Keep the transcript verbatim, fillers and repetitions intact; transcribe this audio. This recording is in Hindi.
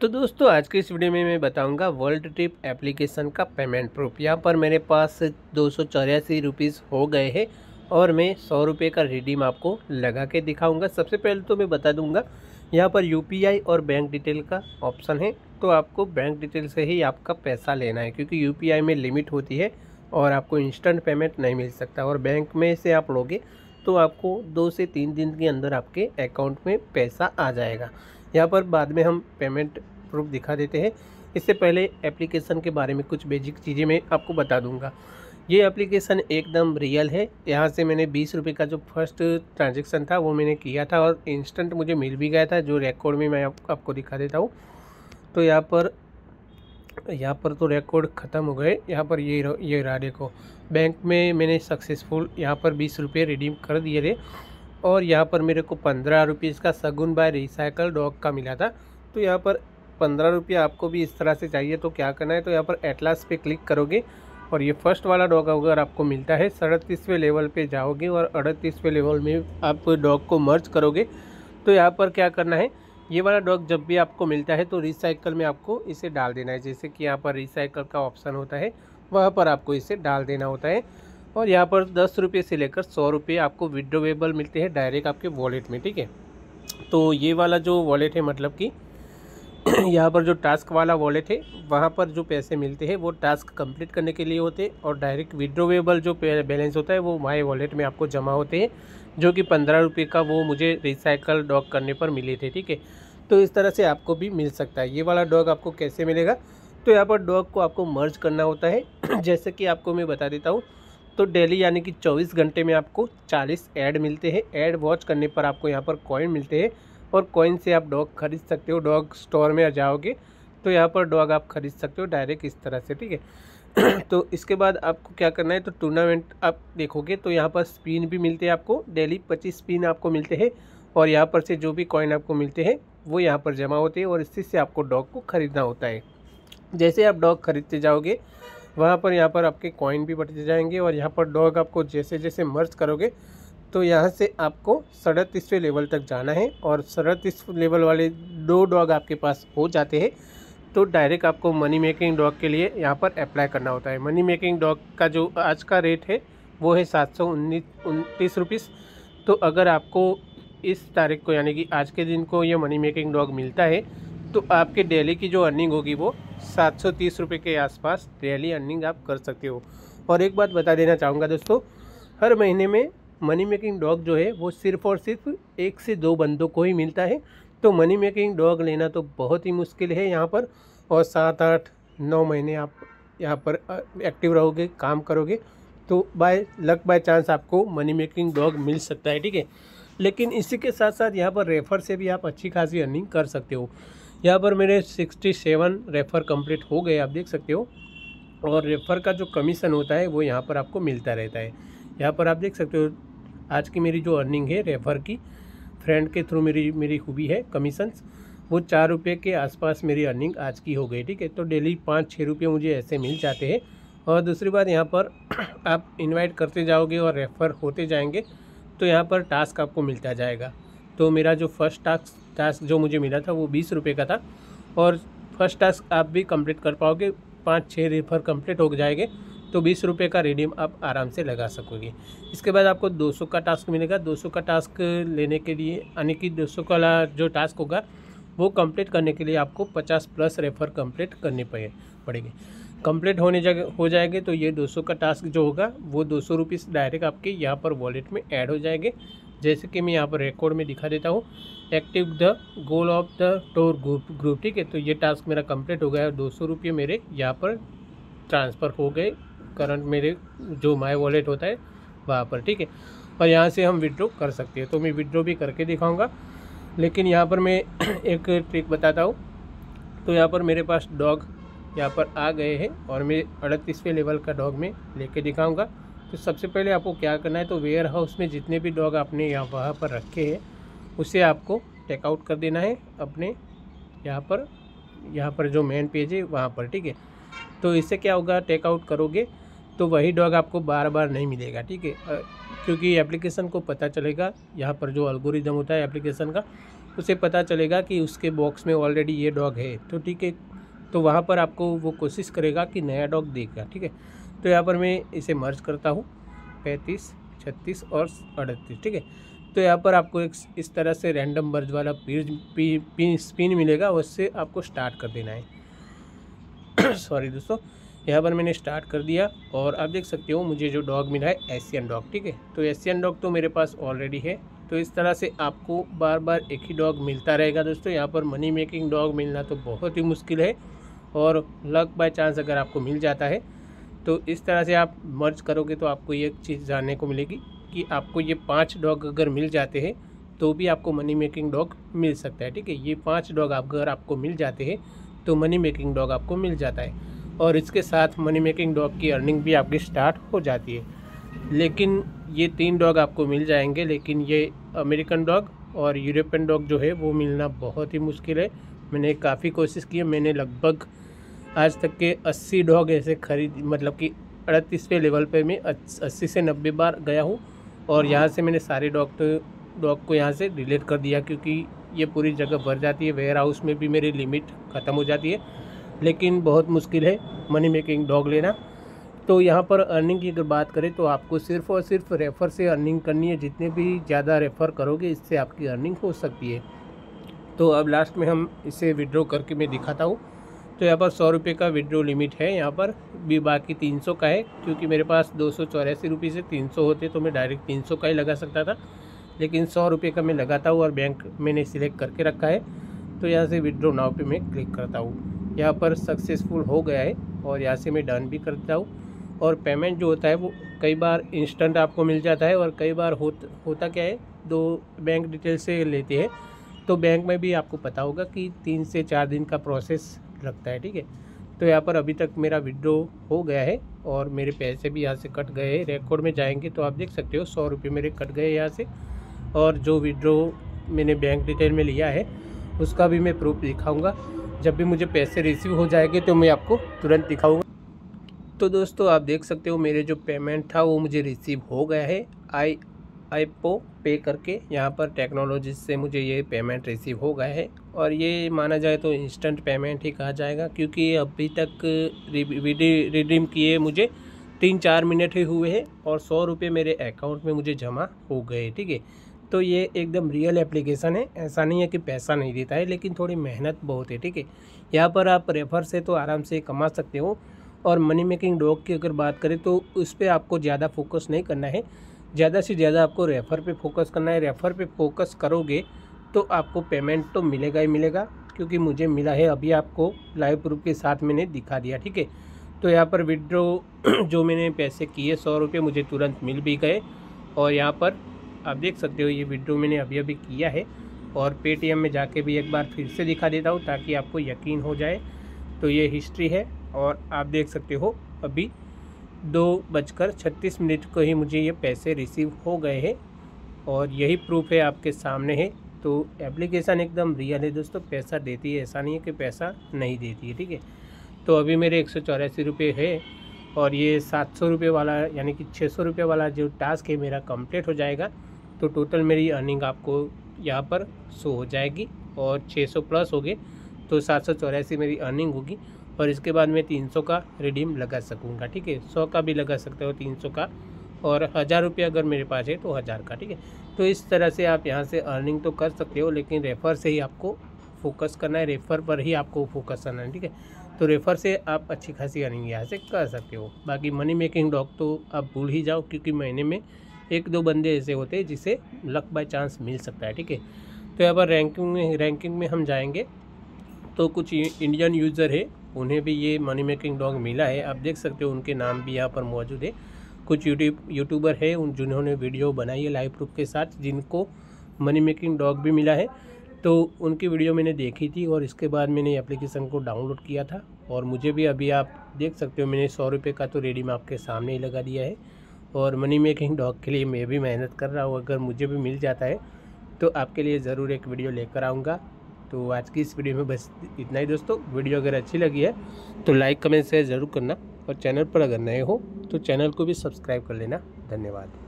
तो दोस्तों आज के इस वीडियो में मैं बताऊंगा वर्ल्ड ट्रिप एप्लीकेशन का पेमेंट प्रूफ। यहाँ पर मेरे पास दो सौ चौरासी रुपीज़ हो गए हैं और मैं सौ रुपये का रिडीम आपको लगा के दिखाऊंगा। सबसे पहले तो मैं बता दूंगा यहाँ पर यूपीआई और बैंक डिटेल का ऑप्शन है, तो आपको बैंक डिटेल से ही आपका पैसा लेना है क्योंकि यूपीआई में लिमिट होती है और आपको इंस्टेंट पेमेंट नहीं मिल सकता। और बैंक में से आप लोगे तो आपको दो से तीन दिन के अंदर आपके अकाउंट में पैसा आ जाएगा। यहाँ पर बाद में हम पेमेंट प्रूफ दिखा देते हैं। इससे पहले एप्लीकेशन के बारे में कुछ बेसिक चीज़ें मैं आपको बता दूंगा। ये एप्लीकेशन एकदम रियल है। यहाँ से मैंने बीस रुपये का जो फर्स्ट ट्रांजेक्शन था वो मैंने किया था और इंस्टेंट मुझे मिल भी गया था, जो रिकॉर्ड में मैं आप, आपको दिखा देता हूँ। तो यहाँ पर यहाँ पर तो रिकॉर्ड ख़त्म हो गए। यहाँ पर ये रह, ये रहा, देखो बैंक में मैंने सक्सेसफुल यहाँ पर बीस रुपये रिडीम कर दिए थे और यहाँ पर मेरे को पंद्रह रुपीज़ का सगुन बाय रिसाइकल डॉग का मिला था। तो यहाँ पर पंद्रह रुपया आपको भी इस तरह से चाहिए तो क्या करना है, तो यहाँ पर एटलास पे क्लिक करोगे और ये फर्स्ट वाला डॉग अगर आपको मिलता है सड़तीसवें लेवल पे जाओगे और अड़तीसवें लेवल में आप डॉग को मर्ज करोगे। तो यहाँ पर क्या करना है, ये वाला डॉग जब भी आपको मिलता है तो रिसाइकल में आपको इसे डाल देना है। जैसे कि यहाँ पर रिसाइकल का ऑप्शन होता है वहाँ पर आपको इसे डाल देना होता है। और यहाँ पर दस रुपये से लेकर सौ रुपये आपको विड्रोवेबल मिलते हैं डायरेक्ट आपके वॉलेट में, ठीक है। तो ये वाला जो वॉलेट है, मतलब कि यहाँ पर जो टास्क वाला वॉलेट है वहाँ पर जो पैसे मिलते हैं वो टास्क कंप्लीट करने के लिए होते हैं और डायरेक्ट विड्रोवेबल जो बैलेंस होता है वो माई वॉलेट में आपको जमा होते हैं, जो कि पंद्रह रुपये का वो मुझे रिसाइकल डॉग करने पर मिले थे, ठीक है। तो इस तरह से आपको भी मिल सकता है। ये वाला डॉग आपको कैसे मिलेगा, तो यहाँ पर डॉग को आपको मर्ज करना होता है। जैसे कि आपको मैं बता देता हूँ, तो डेली यानी कि चौबीस घंटे में आपको चालीस ऐड मिलते हैं। ऐड वॉच करने पर आपको यहाँ पर कॉइन मिलते हैं और कॉइन से आप डॉग खरीद सकते हो। डॉग स्टोर में आ जाओगे तो यहाँ पर डॉग आप खरीद सकते हो डायरेक्ट इस तरह से, ठीक है। तो इसके बाद आपको क्या करना है, तो टूर्नामेंट आप देखोगे तो यहाँ पर स्पिन भी मिलते हैं आपको। डेली पच्चीस स्पिन आपको मिलते हैं और यहाँ पर से जो भी कॉइन आपको मिलते हैं वो यहाँ पर जमा होते हैं और इसी से आपको डॉग को खरीदना होता है। जैसे आप डॉग खरीदते जाओगे वहाँ पर यहाँ पर आपके कॉइन भी बढ़ते जाएंगे और यहाँ पर डॉग आपको जैसे जैसे मर्ज करोगे तो यहाँ से आपको सड़तीसवें लेवल तक जाना है और सड़तीसवें लेवल वाले दो डॉग आपके पास हो जाते हैं तो डायरेक्ट आपको मनी मेकिंग डॉग के लिए यहाँ पर अप्लाई करना होता है। मनी मेकिंग डॉग का जो आज का रेट है वो है सात सौ उनतीस रुपीस। तो अगर आपको इस तारीख को यानी कि आज के दिन को ये मनी मेकिंग डॉग मिलता है तो आपके डेली की जो अर्निंग होगी वो सात सौ तीस रुपये के आसपास डेली अर्निंग आप कर सकते हो। और एक बात बता देना चाहूँगा दोस्तों, हर महीने में मनी मेकिंग डॉग जो है वो सिर्फ़ और सिर्फ एक से दो बंदों को ही मिलता है। तो मनी मेकिंग डॉग लेना तो बहुत ही मुश्किल है यहाँ पर। और सात आठ नौ महीने आप यहाँ पर एक्टिव रहोगे, काम करोगे तो बाय लक बाय चांस आपको मनी मेकिंग डॉग मिल सकता है, ठीक है। लेकिन इसी के साथ साथ यहाँ पर रेफ़र से भी आप अच्छी खासी अर्निंग कर सकते हो। यहाँ पर मेरे सिक्सटी सेवन रेफ़र कम्प्लीट हो गए, आप देख सकते हो। और रेफ़र का जो कमीशन होता है वो यहाँ पर आपको मिलता रहता है। यहाँ पर आप देख सकते हो आज की मेरी जो अर्निंग है रेफ़र की, फ्रेंड के थ्रू मेरी मेरी हुई है कमीशंस, वो चार रुपये के आसपास मेरी अर्निंग आज की हो गई, ठीक है। तो डेली पाँच छः रुपये मुझे ऐसे मिल जाते हैं। और दूसरी बात, यहाँ पर आप इनवाइट करते जाओगे और रेफ़र होते जाएंगे तो यहाँ पर टास्क आपको मिलता जाएगा। तो मेरा जो फर्स्ट टास्क टास्क जो मुझे मिला था वो बीस रुपये का था और फर्स्ट टास्क आप भी कंप्लीट कर पाओगे, पाँच छः रेफ़र कंप्लीट हो जाएंगे तो बीस रुपये का रिडीम आप आराम से लगा सकोगे। इसके बाद आपको दो सौ का टास्क मिलेगा। दो सौ का टास्क लेने के लिए यानी कि दो सौ का जो टास्क होगा वो कंप्लीट करने के लिए आपको पचास प्लस रेफ़र कंप्लीट करने पड़ेंगे। कंप्लीट होने जा हो जाएंगे तो ये दो सौ का टास्क जो होगा वो दो सौ रुपीस डायरेक्ट आपके यहाँ पर वॉलेट में ऐड हो जाएंगे। जैसे कि मैं यहाँ पर रिकॉर्ड में दिखा देता हूँ, active the goal of the tour group group, ठीक है। तो ये टास्क मेरा कंप्लीट हो गया और दो सौ रुपये मेरे यहाँ पर ट्रांसफ़र हो गए करंट मेरे जो माय वॉलेट होता है वहाँ पर, ठीक है। और यहाँ से हम विड्रॉ कर सकते हैं, तो मैं विड्रॉ भी करके दिखाऊंगा। लेकिन यहाँ पर मैं एक ट्रिक बताता हूँ। तो यहाँ पर मेरे पास डॉग यहाँ पर आ गए हैं और मैं अड़तीसवें लेवल का डॉग में लेके दिखाऊंगा। तो सबसे पहले आपको क्या करना है, तो वेयर हाउस में जितने भी डॉग आपने यहाँ वहाँ पर रखे हैं उसे आपको टेकआउट कर देना है अपने यहाँ पर यहाँ पर जो मेन पेज है वहाँ पर, ठीक है। तो इससे क्या होगा, टेकआउट करोगे तो वही डॉग आपको बार बार नहीं मिलेगा, ठीक है। क्योंकि एप्लीकेशन को पता चलेगा, यहाँ पर जो एल्गोरिदम होता है एप्लीकेशन का उसे पता चलेगा कि उसके बॉक्स में ऑलरेडी ये डॉग है, तो ठीक है, तो वहाँ पर आपको वो कोशिश करेगा कि नया डॉग देगा। ठीक है, तो यहाँ पर मैं इसे मर्ज करता हूँ पैंतीस, छत्तीस और अड़तीस। ठीक है, तो यहाँ पर आपको एक इस तरह से रैंडम मर्ज वाला पिन स्पिन मिलेगा, उससे आपको स्टार्ट कर देना है। सॉरी दोस्तों, यहाँ पर मैंने स्टार्ट कर दिया और आप देख सकते हो मुझे जो डॉग मिला है एशियन डॉग। ठीक है, तो एशियन डॉग तो मेरे पास ऑलरेडी है। तो इस तरह से आपको बार बार एक ही डॉग मिलता रहेगा दोस्तों। यहाँ पर मनी मेकिंग डॉग मिलना तो बहुत ही मुश्किल है, और लक बाय चांस अगर आपको मिल जाता है तो इस तरह से आप मर्ज करोगे तो आपको ये चीज़ जानने को मिलेगी कि आपको ये पांच डॉग अगर मिल जाते हैं तो भी आपको मनी मेकिंग डॉग मिल सकता है। ठीक है, ये पांच डॉग अगर आपको मिल जाते हैं तो मनी मेकिंग डॉग आपको मिल जाता है, और इसके साथ मनी मेकिंग डॉग की अर्निंग भी आपकी स्टार्ट हो जाती है। लेकिन ये तीन डॉग आपको मिल जाएंगे, लेकिन ये अमेरिकन डॉग और यूरोपियन डॉग जो है वो मिलना बहुत ही मुश्किल है। मैंने काफ़ी कोशिश की है, मैंने लगभग आज तक के अस्सी डॉग ऐसे खरीद, मतलब कि अड़तीसवें लेवल पे मैं अस्सी से नब्बे बार गया हूँ, और यहाँ से मैंने सारे डॉग तो डॉग को यहाँ से डिलीट कर दिया, क्योंकि ये पूरी जगह भर जाती है, वेयर हाउस में भी मेरी लिमिट ख़त्म हो जाती है। लेकिन बहुत मुश्किल है मनी मेकिंग डॉग लेना। तो यहाँ पर अर्निंग की अगर बात करें तो आपको सिर्फ़ और सिर्फ रेफ़र से अर्निंग करनी है। जितने भी ज़्यादा रेफ़र करोगे इससे आपकी अर्निंग हो सकती है। तो अब लास्ट में हम इसे विड्रॉ करके मैं दिखाता हूँ। तो यहाँ पर सौ रुपये का विड्रॉ लिमिट है, यहाँ पर भी बाकी तीन सौ का है, क्योंकि मेरे पास दो सौ चौरासी रुपये से तीन सौ होते तो मैं डायरेक्ट तीन सौ का ही लगा सकता था, लेकिन सौ रुपये का मैं लगाता हूँ और बैंक मैंने सिलेक्ट करके रखा है। तो यहाँ से विड्रॉ नाउ पे मैं क्लिक करता हूँ, यहाँ पर सक्सेसफुल हो गया है, और यहाँ से मैं डन भी करता हूँ। और पेमेंट जो होता है वो कई बार इंस्टेंट आपको मिल जाता है, और कई बार हो, होता क्या है, दो बैंक डिटेल से लेते हैं, तो बैंक में भी आपको पता होगा कि तीन से चार दिन का प्रोसेस लगता है। ठीक है, तो यहाँ पर अभी तक मेरा विड्रॉ हो गया है और मेरे पैसे भी यहाँ से कट गए हैं। रिकॉर्ड में जाएंगे तो आप देख सकते हो सौ रुपये मेरे कट गए यहाँ से, और जो विड्रॉ मैंने बैंक डिटेल में लिया है उसका भी मैं प्रूफ दिखाऊंगा। जब भी मुझे पैसे रिसीव हो जाएंगे तो मैं आपको तुरंत दिखाऊंगा। तो दोस्तों आप देख सकते हो मेरे जो पेमेंट था वो मुझे रिसीव हो गया है, आई आईपो पे करके यहाँ पर टेक्नोलॉजी से मुझे ये पेमेंट रिसीव हो गया है, और ये माना जाए तो इंस्टेंट पेमेंट ही कहा जाएगा, क्योंकि अभी तक रिडीम किए मुझे तीन चार मिनट ही हुए हैं और सौ रुपये मेरे अकाउंट में मुझे जमा हो गए। ठीक है, तो ये एकदम रियल एप्लीकेशन है, ऐसा नहीं है कि पैसा नहीं देता है, लेकिन थोड़ी मेहनत बहुत है। ठीक है, यहाँ पर आप रेफ़र से तो आराम से कमा सकते हो, और मनी मेकिंग डॉग की अगर बात करें तो उस पर आपको ज़्यादा फोकस नहीं करना है, ज़्यादा से ज़्यादा आपको रेफ़र पे फोकस करना है। रेफ़र पे फोकस करोगे तो आपको पेमेंट तो मिलेगा ही मिलेगा, क्योंकि मुझे मिला है, अभी आपको लाइव प्रूफ के साथ मैंने दिखा दिया। ठीक है, तो यहाँ पर विड्रॉ जो मैंने पैसे किए सौ रुपये मुझे तुरंत मिल भी गए, और यहाँ पर आप देख सकते हो ये विड्रॉ मैंने अभी अभी किया है, और पेटीएम में जाके भी एक बार फिर से दिखा देता हूँ ताकि आपको यकीन हो जाए। तो ये हिस्ट्री है, और आप देख सकते हो अभी दो बजकर छत्तीस मिनट को ही मुझे ये पैसे रिसीव हो गए हैं, और यही प्रूफ है आपके सामने है। तो एप्लीकेशन एकदम रियल है दोस्तों, पैसा देती है, ऐसा नहीं है कि पैसा नहीं देती है। ठीक है, तो अभी मेरे एक सौ चौरासी रुपये है, और ये सात सौ रुपये वाला यानी कि छः सौ रुपये वाला जो टास्क है मेरा कंप्लीट हो जाएगा, तो टोटल मेरी अर्निंग आपको यहाँ पर शो हो जाएगी, और छः सौ प्लस हो गए तो सात सौ चौरासी मेरी अर्निंग होगी, और इसके बाद मैं तीन सौ का रिडीम लगा सकूंगा। ठीक है, सौ का भी लगा सकते हो, तीन सौ का, और हज़ार रुपये अगर मेरे पास है तो हज़ार का। ठीक है, तो इस तरह से आप यहाँ से अर्निंग तो कर सकते हो, लेकिन रेफ़र से ही आपको फोकस करना है, रेफ़र पर ही आपको फोकस करना है। ठीक है, तो रेफ़र से आप अच्छी खासी अर्निंग यहाँ से कर सकते हो। बाकी मनी मेकिंग डॉग तो आप भूल ही जाओ, क्योंकि महीने में एक दो बंदे ऐसे होते हैं जिसे लक बाय चांस मिल सकता है। ठीक है, तो यहाँ पर रैंकिंग में रैंकिंग में हम जाएंगे तो कुछ इंडियन यूज़र है, उन्हें भी ये मनी मेकिंग डॉग मिला है, आप देख सकते हो उनके नाम भी यहाँ पर मौजूद है। कुछ यूट्यूब यूट्यूबर है उन जिन्होंने वीडियो बनाई है लाइव प्रूफ के साथ, जिनको मनी मेकिंग डॉग भी मिला है, तो उनकी वीडियो मैंने देखी थी, और इसके बाद मैंने एप्लीकेशन को डाउनलोड किया था, और मुझे भी अभी आप देख सकते हो मैंने सौ रुपये का तो रिडीम आपके सामने ही लगा दिया है, और मनी मेकिंग डॉग के लिए मैं भी मेहनत कर रहा हूँ। अगर मुझे भी मिल जाता है तो आपके लिए ज़रूर एक वीडियो लेकर आऊँगा। तो आज की इस वीडियो में बस इतना ही दोस्तों। वीडियो अगर अच्छी लगी है तो लाइक कमेंट शेयर ज़रूर करना, और चैनल पर अगर नए हो तो चैनल को भी सब्सक्राइब कर लेना। धन्यवाद।